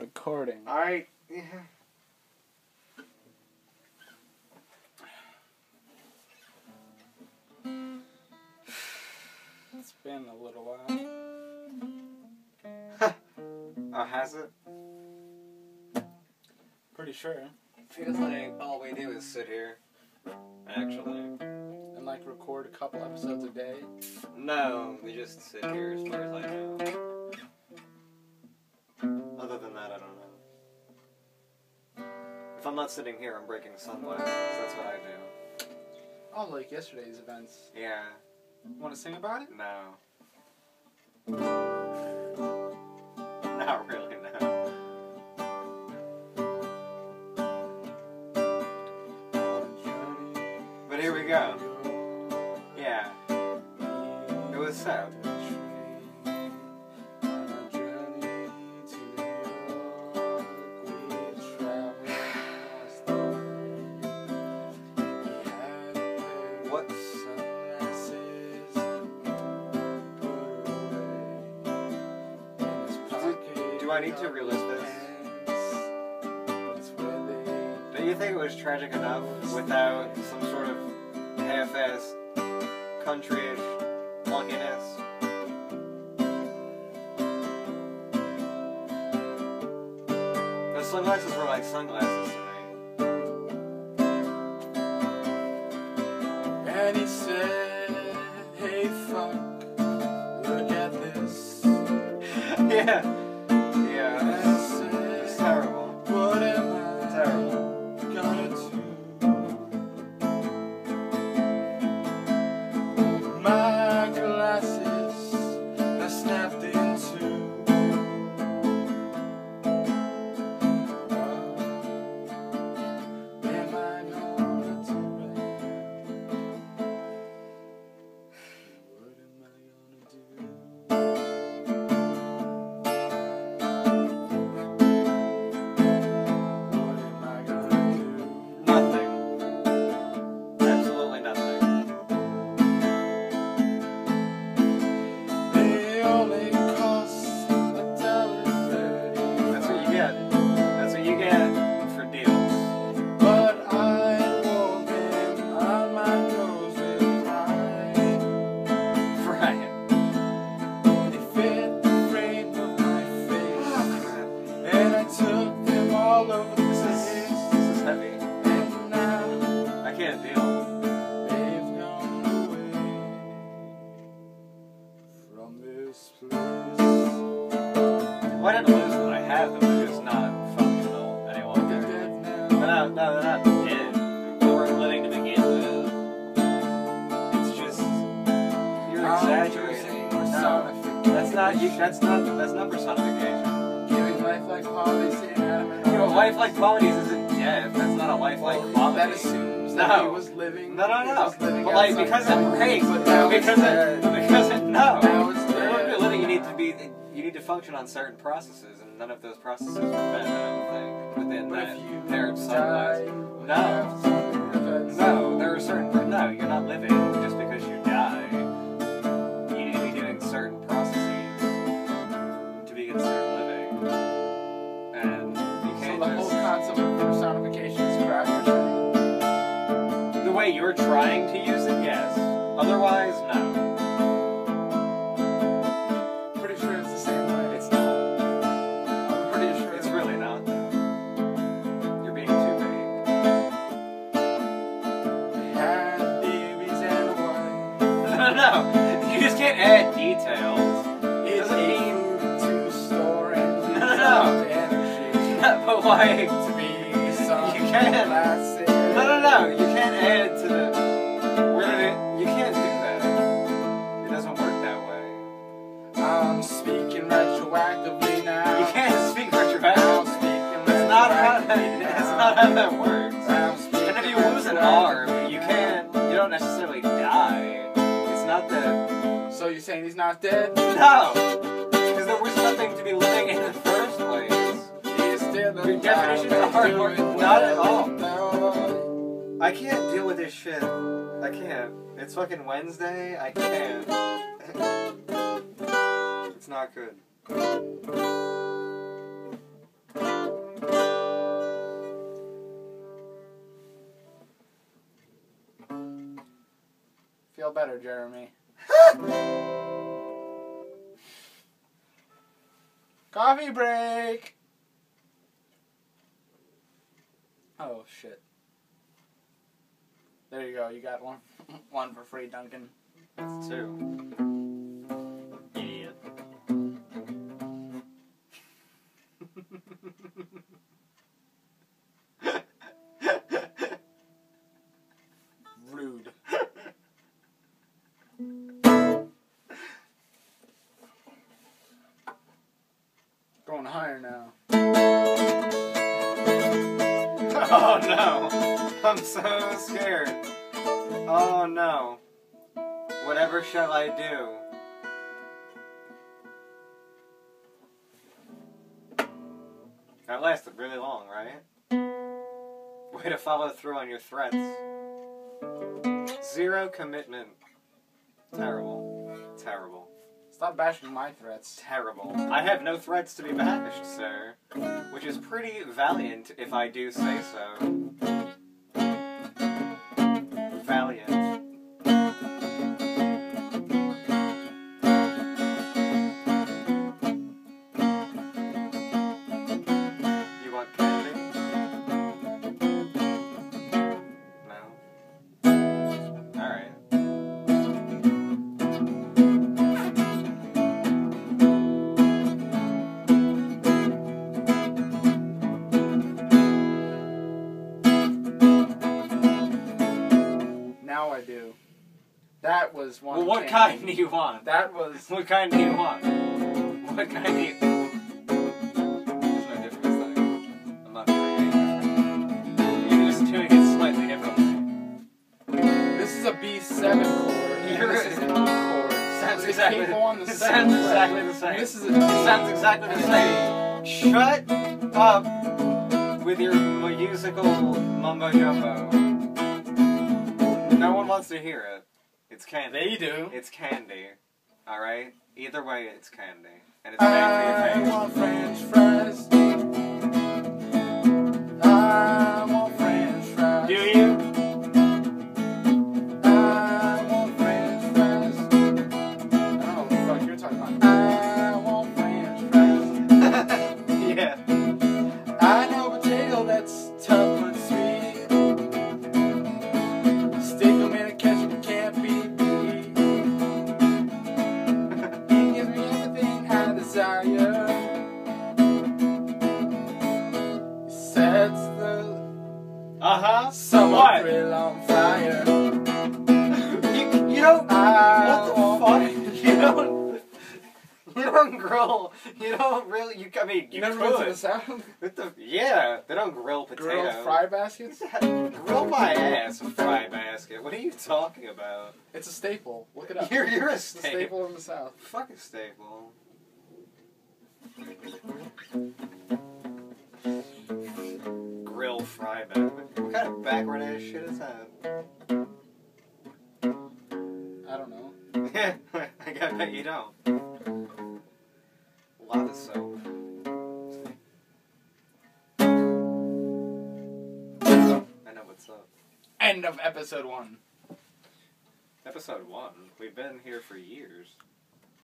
Recording. Alright. Yeah. It's been a little while. Oh, has it? Pretty sure. Feels like all we do is sit here, actually. And like record a couple episodes a day? No, we just sit here as far as I know. Other than that, I don't know. If I'm not sitting here, I'm breaking sunglasses. That's what I do. Oh, like yesterday's events. Yeah. Want to sing about it? No. Not really, no. But here we go. Yeah. It was sad. Do I need to relist this? Do you think it was tragic enough without some sort of half-assed, country-ish funkiness? Those sunglasses were like sunglasses to me. And he said, hey fuck, look at this. Yeah. Why didn't lose that I have them? They're just not functional any longer. They're not dead. They weren't living to begin with. It's just you're exaggerating. No, that's not personification. Giving lifelike qualities to inanimate. You know, lifelike qualities isn't death. That's not a lifelike quality. That assumes that he was living. No. But like because it breaks, because you need to function on certain processes, and none of those processes were met, I don't think, within that pair of sunglasses. No, there are certain. No, you're not living just because you die. You need to be doing certain processes to be considered living, and you can't. So the whole concept of personification is crap. The way you're trying to use it, yes. Otherwise, no. No, you just can't add details. It doesn't mean to store and no. But like to be some you can't. No. You can't add to the. You can't do that. It doesn't work that way. I'm speaking retroactively now. You can't speak retroactively. That's not how that works. And if you lose an arm, you don't necessarily die. So you're saying he's not dead? No! Because there was nothing to be living in the first place. He is still alive. Your definition of hard work, not at all. No. I can't deal with this shit. I can't. It's fucking Wednesday. I can't. It's not good. Feel better, Jeremy. Coffee break! Oh, shit. There you go, you got one. One for free, Duncan. That's two. Idiot. Rude. Going higher now. Oh no! I'm so scared. Oh no. Whatever shall I do? That lasted really long, right? Way to follow through on your threats. Zero commitment. Terrible. Terrible. Stop bashing my threats. Terrible. I have no threats to be bashed, sir. Which is pretty valiant, if I do say so. Valiant. That was one. Well, what kind do you want? That was. What kind do you want? What kind do you. There's no difference, though. I'm not doing anything different. You're just doing it slightly differently. This is a B7 chord. You're this is an E chord. Sounds exactly the same. This is a. It sounds exactly the same. Shut up with your musical mumbo jumbo. No one wants to hear it. It's candy. They do. It's candy. Alright? Either way, it's candy. And it's bad for your face. I want French fries. I want French fries. Do you? I want French fries. I don't know what the fuck you're talking about. I want French fries. Yeah. I know a potato that's tough and sweet. Stick them in a ketchup. Sets the summer grill on fire. You don't. What the fuck? You don't grill. You don't really. I mean, you never went to the South. Yeah, they don't grill potatoes. Grill fry baskets. Grill my ass a fry basket. What are you talking about? It's a staple. Look it up. You're a staple. It's a staple in the South. Fuck a staple. Grill fry basket. What kind of backward ass shit is that? I don't know. Yeah, I gotta bet you don't. Lava soap. I know what's up. End of episode 1. Episode 1? We've been here for years.